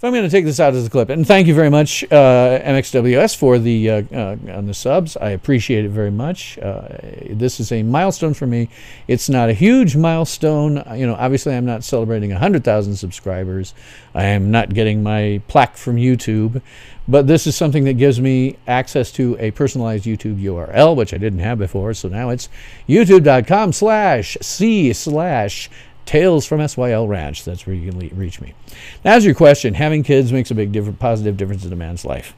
So I'm going to take this out as a clip. And thank you very much, MXWS, for the on the subs. I appreciate it very much. This is a milestone for me. It's not a huge milestone. You know, obviously, I'm not celebrating 100,000 subscribers. I am not getting my plaque from YouTube. But this is something that gives me access to a personalized YouTube URL, which I didn't have before. So now it's youtube.com/c/ Tales from SYL Ranch. That's where you can reach me. Now, as your question, having kids makes a big positive difference in a man's life.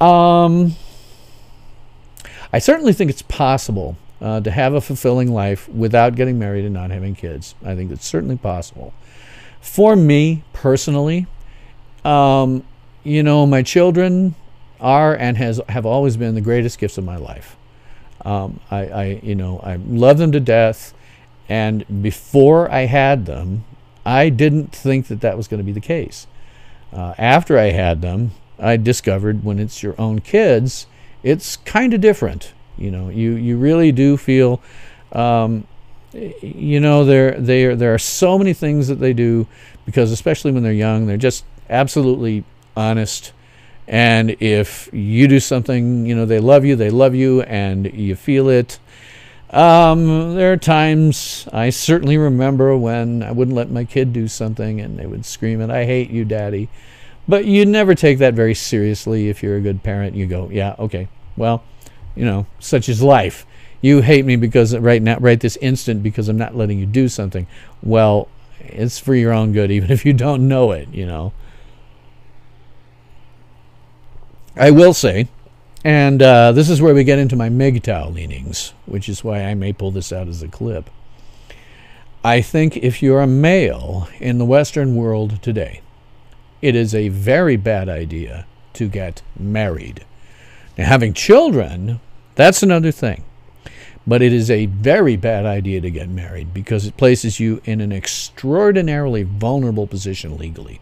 I certainly think it's possible to have a fulfilling life without getting married and not having kids. I think it's certainly possible. For me personally, you know, my children are and have always been the greatest gifts of my life. You know, I love them to death. And before I had them, I didn't think that that was going to be the case. After I had them, I discovered when it's your own kids, it's kind of different. You know, you really do feel, you know, there are so many things that they do, because especially when they're young, they're just absolutely honest. And if you do something, you know, they love you, and you feel it. There are times I certainly remember when I wouldn't let my kid do something and they would scream at, "I hate you, Daddy." But you never take that very seriously. If you're a good parent, you go, "Yeah, okay, well, you know, such is life. You hate me because right now, right this instant, because I'm not letting you do something. Well, it's for your own good, even if you don't know it, you know." I will say, and this is where we get into my MGTOW leanings, which is why I may pull this out as a clip. I think if you're a male in the Western world today, it is a very bad idea to get married. Now, having children, that's another thing. But it is a very bad idea to get married, because it places you in an extraordinarily vulnerable position legally.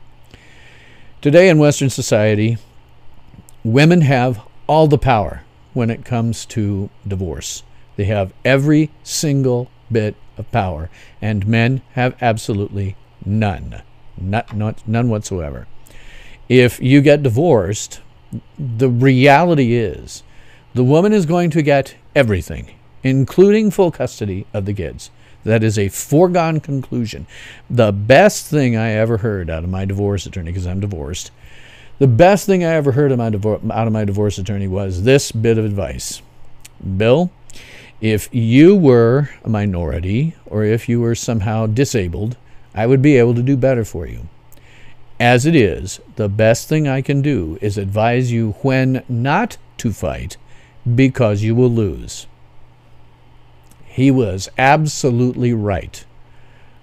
Today in Western society, women have all the power when it comes to divorce. They have every single bit of power, and men have absolutely none. None whatsoever. If you get divorced, the reality is the woman is going to get everything, including full custody of the kids. That is a foregone conclusion. The best thing I ever heard out of my divorce attorney, because I'm divorced, the best thing I ever heard out of my divorce attorney was this bit of advice. "Bill, if you were a minority, or if you were somehow disabled, I would be able to do better for you. As it is, the best thing I can do is advise you when not to fight, because you will lose." He was absolutely right.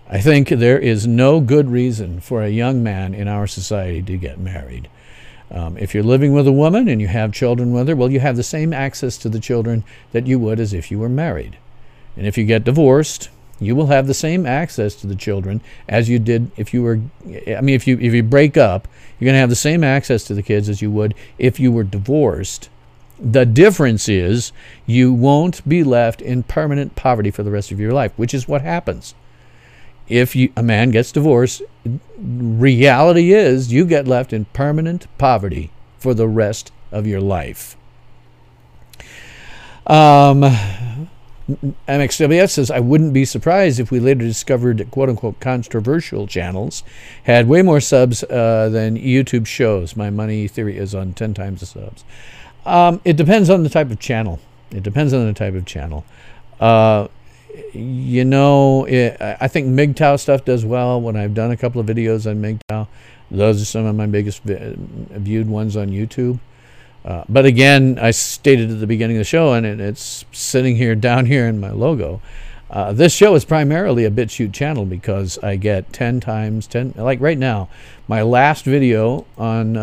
I think there is no good reason for a young man in our society to get married. If you're living with a woman and you have children with her, well, you have the same access to the children that you would as if you were married. And if you get divorced, you will have the same access to the children as you did if you were, I mean, if you break up, you're going to have the same access to the kids as you would if you were divorced. The difference is you won't be left in permanent poverty for the rest of your life, which is what happens. If a man gets divorced, reality is you get left in permanent poverty for the rest of your life. MXWS says, "I wouldn't be surprised if we later discovered quote-unquote controversial channels had way more subs than YouTube shows. My money theory is on 10 times the subs." It depends on the type of channel. It depends on the type of channel. You know, I think MGTOW stuff does well. When I've done a couple of videos on MGTOW, those are some of my biggest viewed ones on YouTube. But again, I stated at the beginning of the show, and it's sitting here down here in my logo, this show is primarily a BitChute channel, because I get 10 times 10. Like right now, my last video on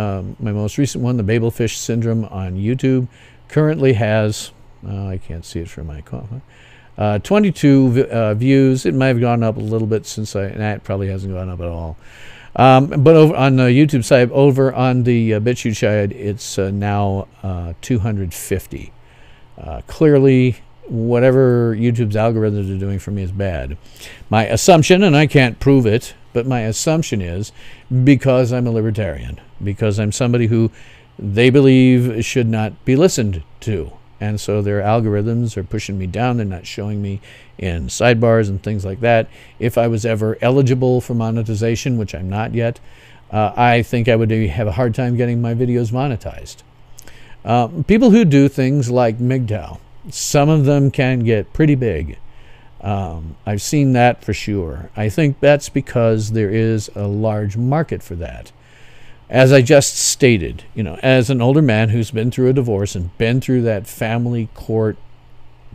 my most recent one, the Babelfish Syndrome on YouTube, currently has I can't see it from my camera. 22 views. It might have gone up a little bit since it probably hasn't gone up at all. But over on the YouTube side, over on the BitChute side, it's now 250. Clearly, whatever YouTube's algorithms are doing for me is bad. My assumption, and I can't prove it, but my assumption is because I'm a libertarian, because I'm somebody who they believe should not be listened to. And so their algorithms are pushing me down. They're not showing me in sidebars and things like that. If I was ever eligible for monetization, which I'm not yet, I think I would have a hard time getting my videos monetized. People who do things like MGTOW, some of them can get pretty big. I've seen that for sure. I think that's because there is a large market for that. As I just stated, you know, as an older man who's been through a divorce and been through that family court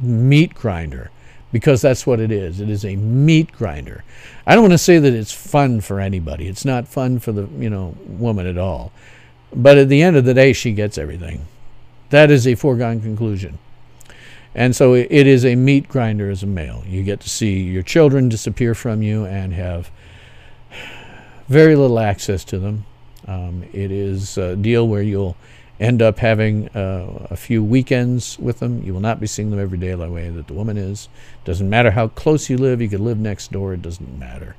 meat grinder, because that's what it is a meat grinder. I don't want to say that it's fun for anybody. It's not fun for the, you know, woman at all. But at the end of the day, she gets everything. That is a foregone conclusion. And so it is a meat grinder as a male. You get to see your children disappear from you and have very little access to them. It is a deal where you'll end up having a few weekends with them. You will not be seeing them every day the way that the woman is. Doesn't matter how close you live. You could live next door. It doesn't matter.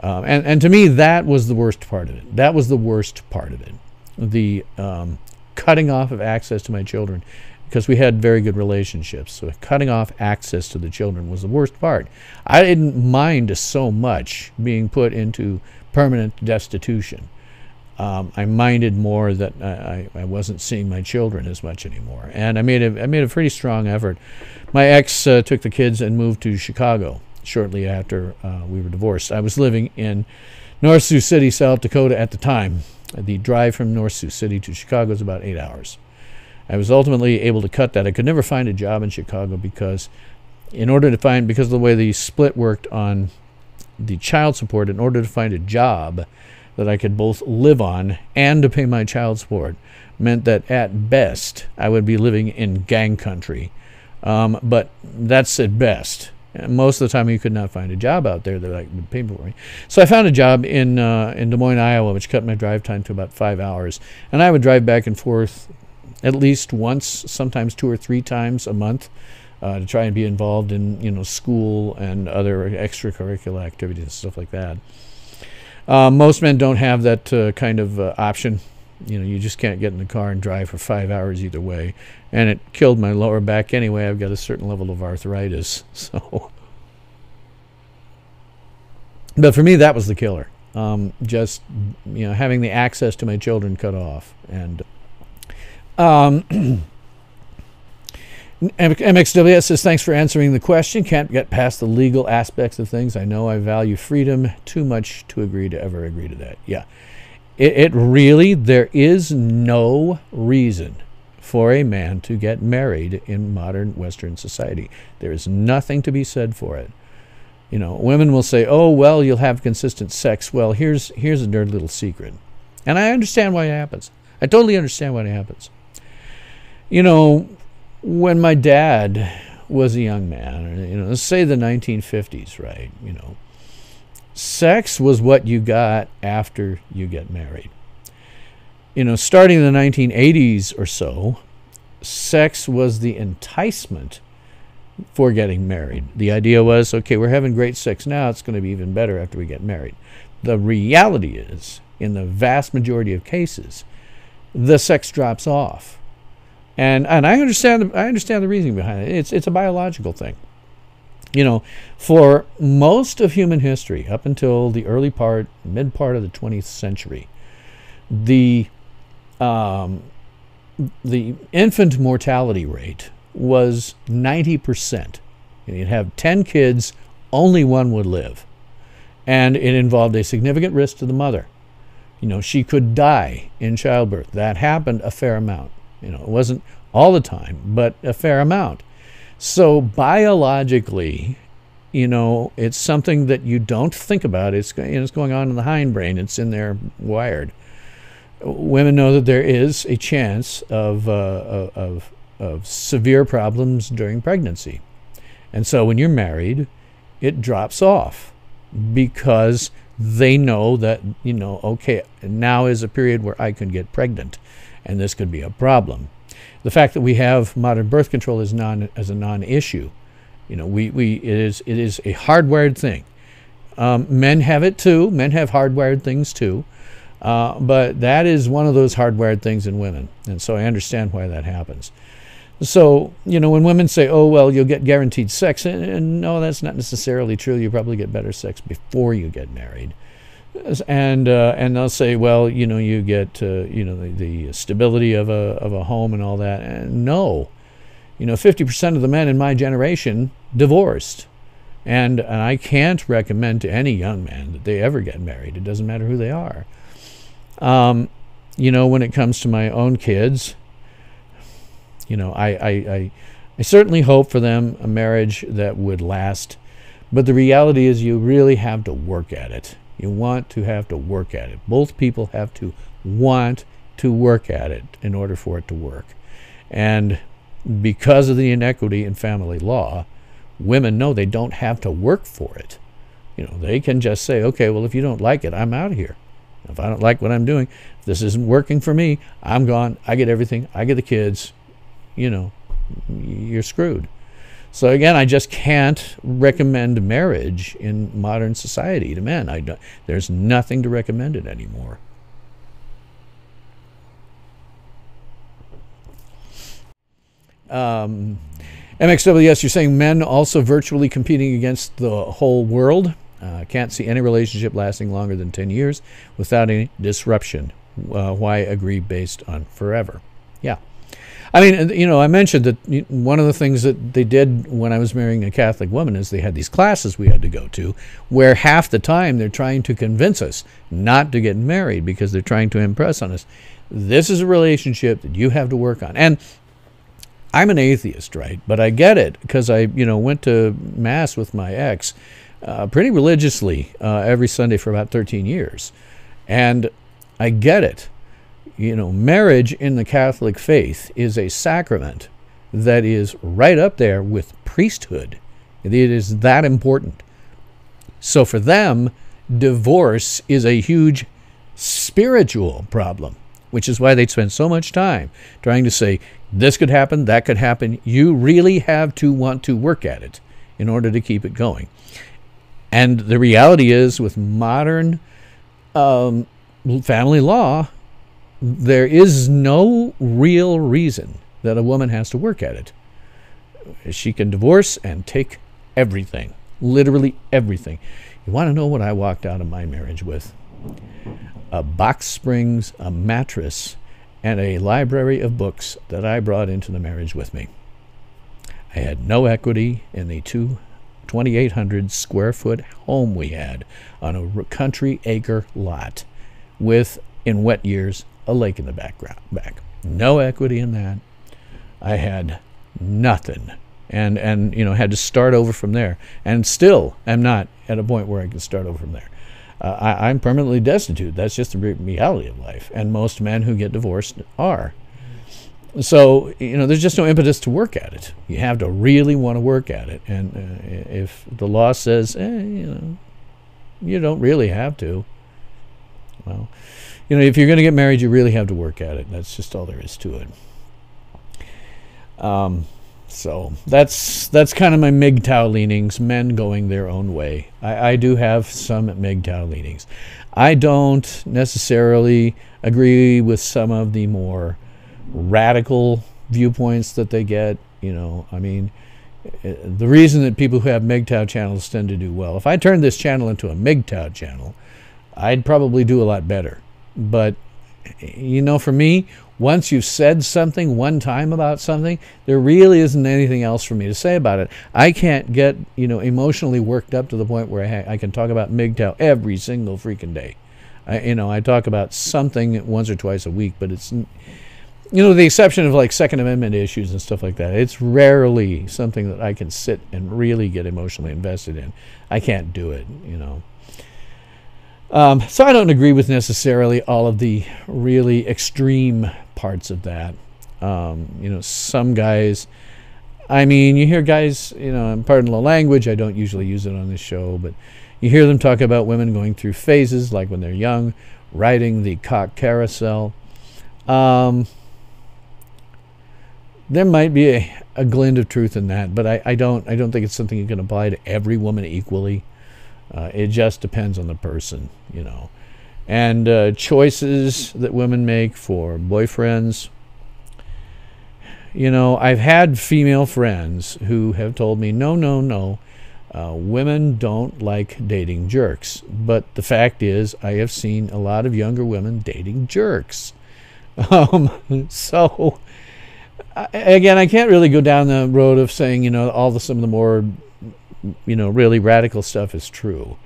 And to me, that was the worst part of it. That was the worst part of it. The cutting off of access to my children, because we had very good relationships. So cutting off access to the children was the worst part. I didn't mind so much being put into permanent destitution. I minded more that I wasn't seeing my children as much anymore. And I made a pretty strong effort. My ex took the kids and moved to Chicago shortly after we were divorced. I was living in North Sioux City, South Dakota at the time. The drive from North Sioux City to Chicago is about 8 hours. I was ultimately able to cut that. I could never find a job in Chicago because of the way the split worked on the child support, in order to find a job that I could both live on and to pay my child support meant that at best I would be living in gang country. But that's at best. And most of the time you could not find a job out there that I would pay for me. So I found a job in Des Moines, Iowa, which cut my drive time to about 5 hours. And I would drive back and forth at least once, sometimes 2 or 3 times a month to try and be involved in, you know, school and other extracurricular activities and stuff like that. Most men don't have that kind of option. You know, you just can't get in the car and drive for 5 hours either way. And it killed my lower back anyway. I've got a certain level of arthritis. So, but for me, that was the killer. Just, you know, having the access to my children cut off. And MXWS says, thanks for answering the question. Can't get past the legal aspects of things. I know I value freedom too much to agree to ever agree to that. Yeah, it really, there is no reason for a man to get married in modern Western society. There is nothing to be said for it. You know, women will say, oh, well, you'll have consistent sex. Well, here's a dirty little secret. And I understand why it happens. I totally understand why it happens. You know, when my dad was a young man, you know, let's say the 1950s, right? You know, sex was what you got after you get married. You know, starting in the 1980s or so, sex was the enticement for getting married. The idea was, okay, we're having great sex now, it's going to be even better after we get married. The reality is, in the vast majority of cases, the sex drops off. And I understand the reasoning behind it. It's a biological thing. You know, for most of human history, up until the early part, mid part of the 20th century, the infant mortality rate was 90%. You'd have 10 kids, only one would live, and it involved a significant risk to the mother. You know, she could die in childbirth. That happened a fair amount. You know, it wasn't all the time, but a fair amount. So biologically, you know, it's something that you don't think about. It's going on in the hindbrain. It's in there wired. Women know that there is a chance of severe problems during pregnancy. And so when you're married, it drops off because they know that, you know, okay, now is a period where I can get pregnant. And this could be a problem. The fact that we have modern birth control is a non-issue. You know, it is a hardwired thing. Men have it too. Men have hardwired things too. But that is one of those hardwired things in women. And so I understand why that happens. So, you know, when women say, oh, well, you'll get guaranteed sex, and no, that's not necessarily true. You probably get better sex before you get married. And they'll say, well, you know, you get, you know, the stability of a home and all that. And no, you know, 50% of the men in my generation divorced. And I can't recommend to any young man that they ever get married. It doesn't matter who they are. You know, when it comes to my own kids, you know, I certainly hope for them a marriage that would last. But the reality is you really have to work at it. You want to have to work at it. Both people have to want to work at it in order for it to work. And because of the inequity in family law, women know they don't have to work for it. You know, they can just say, okay, well, if you don't like it, I'm out of here. If I don't like what I'm doing, if this isn't working for me, I'm gone. I get everything. I get the kids. You know, you're screwed. So again, I just can't recommend marriage in modern society to men. I don't, there's nothing to recommend it anymore. MXWS, you're saying men also virtually competing against the whole world. Can't see any relationship lasting longer than 10 years without any disruption. Why agree based on forever? Yeah. I mean, you know, I mentioned that one of the things that they did when I was marrying a Catholic woman is they had these classes we had to go to where half the time they're trying to convince us not to get married because they're trying to impress on us. This is a relationship that you have to work on. And I'm an atheist, right? But I get it because I, you know, went to Mass with my ex pretty religiously every Sunday for about 13 years. And I get it. You know, marriage in the Catholic faith is a sacrament that is right up there with priesthood. It is that important. So for them, divorce is a huge spiritual problem, which is why they spend so much time trying to say, this could happen, that could happen. You really have to want to work at it in order to keep it going. And the reality is, with modern family law, there is no real reason that a woman has to work at it. She can divorce and take everything, literally everything. You want to know what I walked out of my marriage with? A box springs, a mattress, and a library of books that I brought into the marriage with me. I had no equity in the 2,800 square foot home we had on a country acre lot with, in wet years, a lake in the back. No equity in that. I had nothing. And you know, had to start over from there. And still am not at a point where I can start over from there. I'm permanently destitute. That's just the reality of life. And most men who get divorced are. So, you know, there's just no impetus to work at it. You have to really want to work at it. And if the law says, you know, you don't really have to, well, you know, if you're going to get married, you really have to work at it. That's just all there is to it. So that's kind of my MGTOW leanings, men going their own way. I do have some MGTOW leanings. I don't necessarily agree with some of the more radical viewpoints that they get. You know, I mean, the reason that people who have MGTOW channels tend to do well, if I turned this channel into a MGTOW channel, I'd probably do a lot better. But, you know, for me, once you've said something one time about something, there really isn't anything else for me to say about it. I can't get, you know, emotionally worked up to the point where I can talk about MGTOW every single freaking day. You know, I talk about something once or twice a week, but it's, you know, the exception of like Second Amendment issues and stuff like that, it's rarely something that I can sit and really get emotionally invested in. I can't do it, you know. So I don't agree with necessarily all of the really extreme parts of that. You know, some guys, I mean, you hear guys, you know, pardon the language, I don't usually use it on this show, but you hear them talk about women going through phases, like when they're young, riding the cock carousel. There might be a glint of truth in that, but I don't think it's something you can apply to every woman equally. It just depends on the person, you know. And choices that women make for boyfriends. You know, I've had female friends who have told me, no, no, no, women don't like dating jerks. But the fact is, I have seen a lot of younger women dating jerks. So, again, I can't really go down the road of saying, you know, some of the more, you know, really radical stuff is true.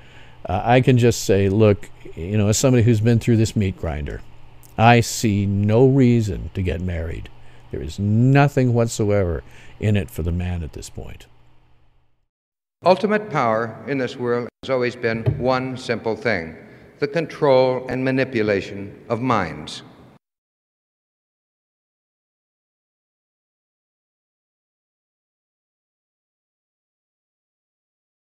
I can just say, look, you know, as somebody who's been through this meat grinder, I see no reason to get married. There is nothing whatsoever in it for the man at this point. Ultimate power in this world has always been one simple thing, the control and manipulation of minds.